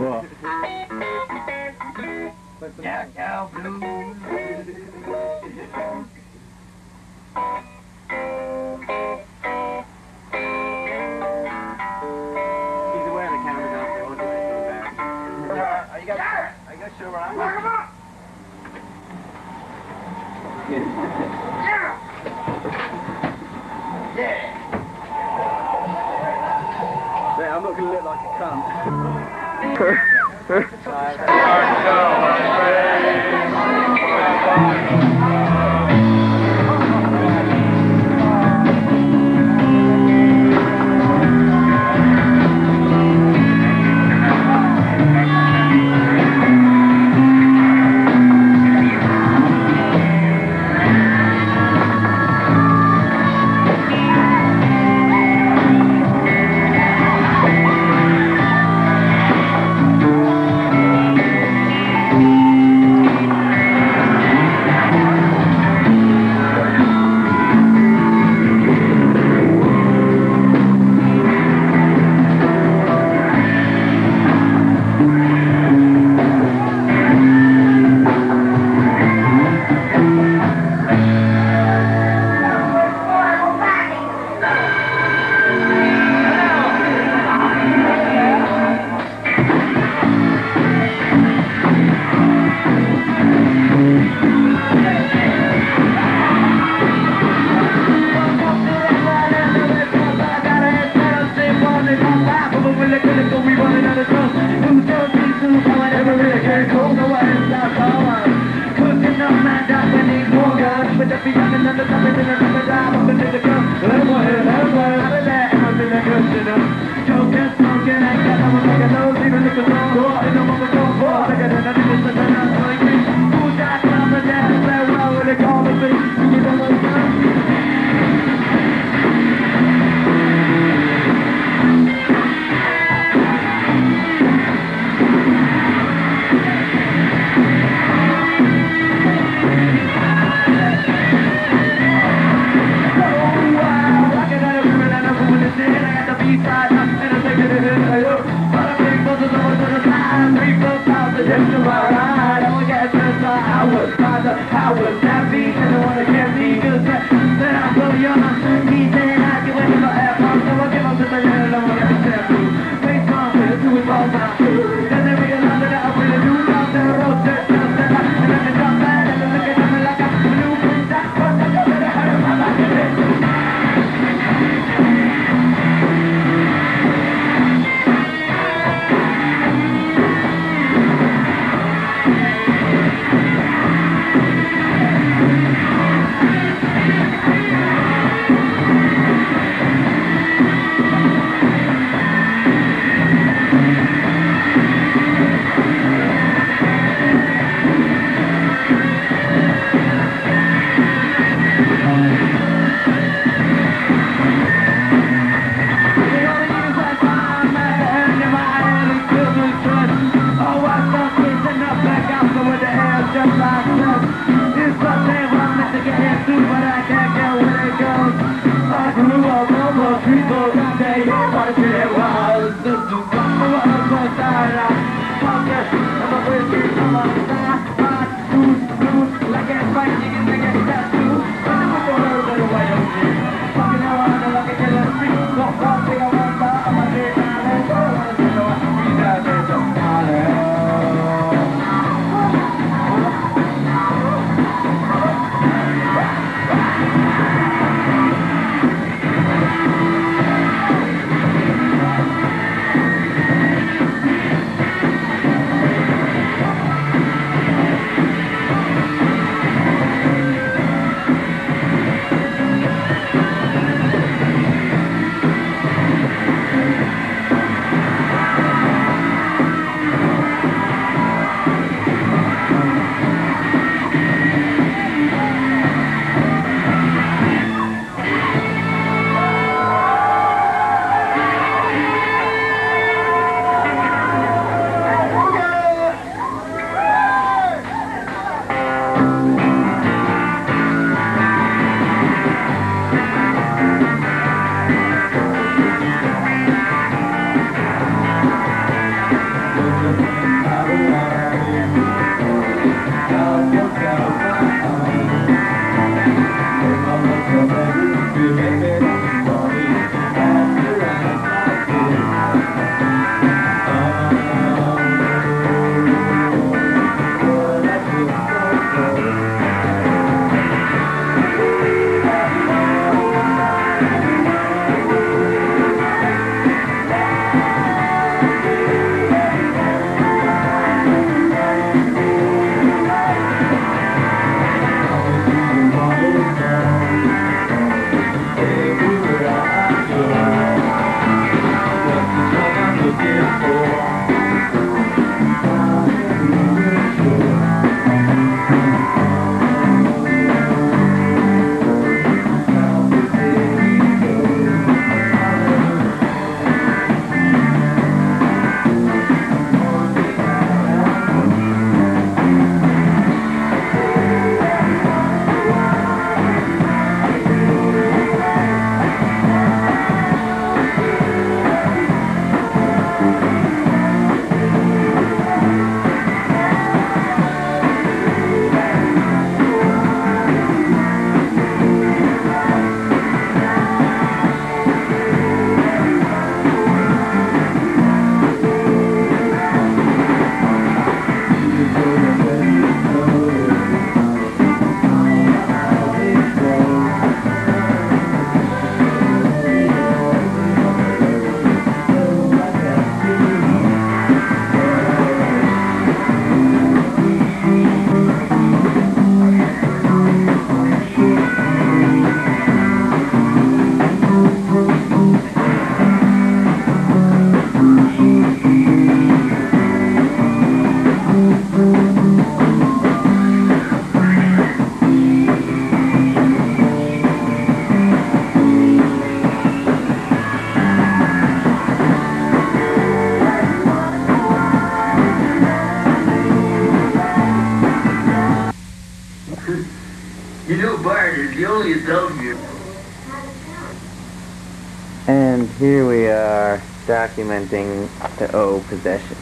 book. Jack Cow Blues. Yeah! Yeah! Yeah, I'm not gonna look like a cunt. Sorry. You know, Bart is the only adult here. And here we are, documenting the O possession.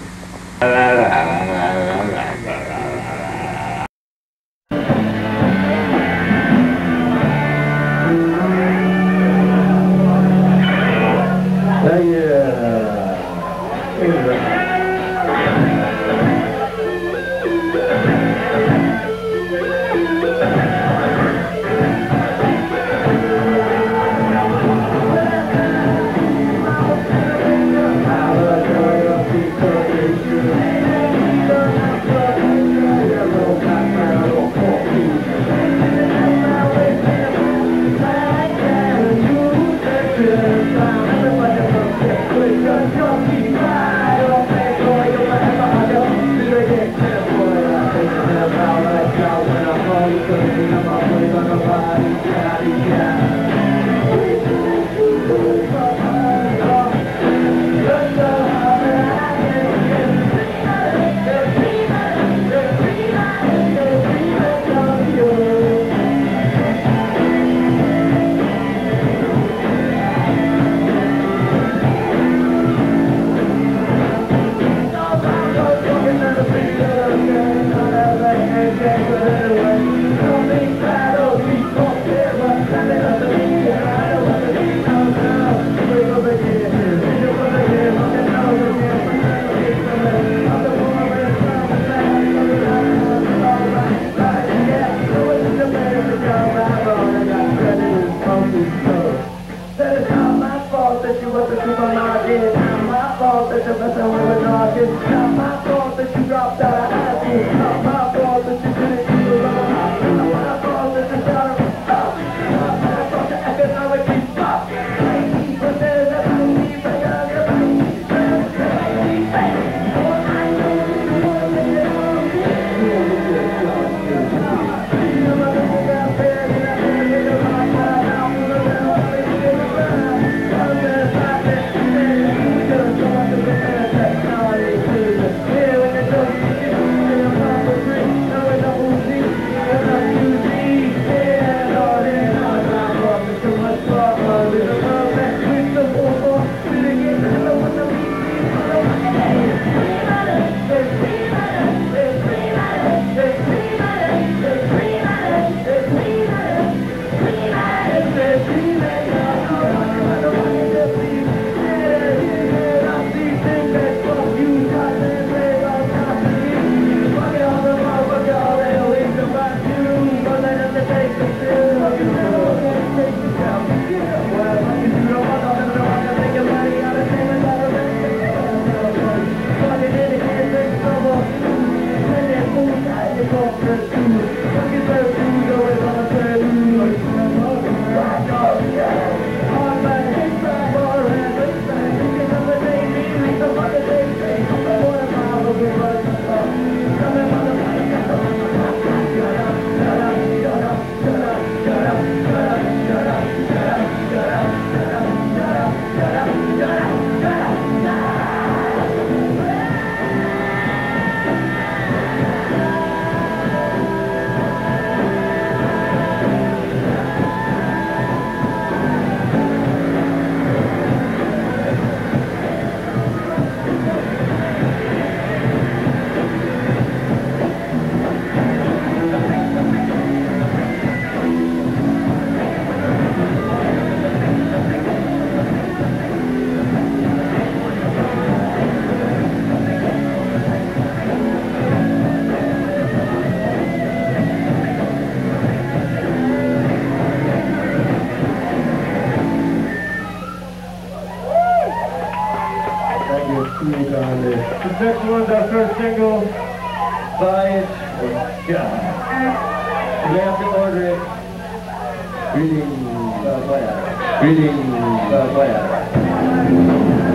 This next one's our first single by we have to order it. Reading Savoya. Reading Savoya.